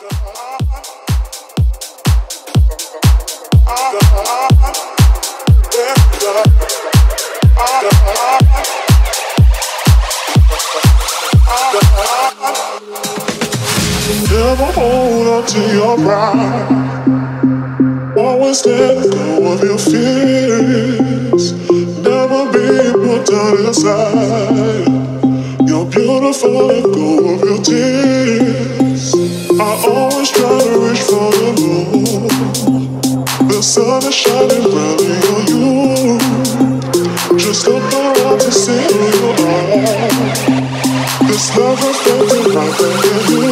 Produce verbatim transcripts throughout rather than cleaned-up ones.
Never hold on to your pride. Always let go of your fears. Never be put down inside. You're beautiful, let go of your tears. I always try to reach for the moon. The sun is shining brightly on you. Just look around to see who you are. This love is built right in you.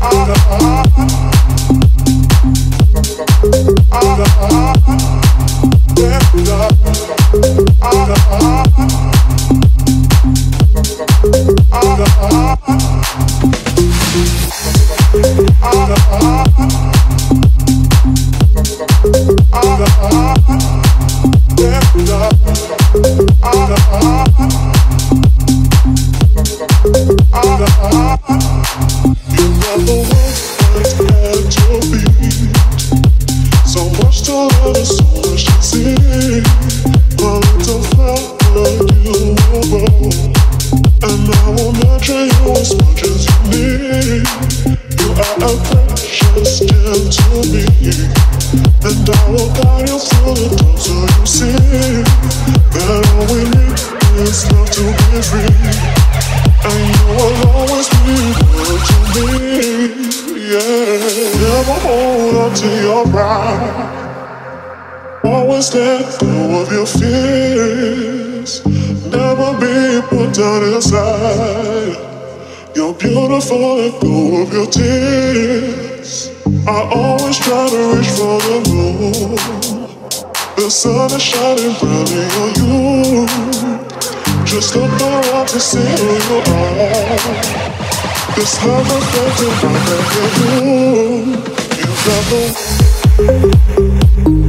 I let go of your fears. Never be put down inside. You're beautiful, let go of your tears. I always try to reach for the moon. The sun is shining brightly on you. Just look around to see who you are. This love is built right back in you. You've got the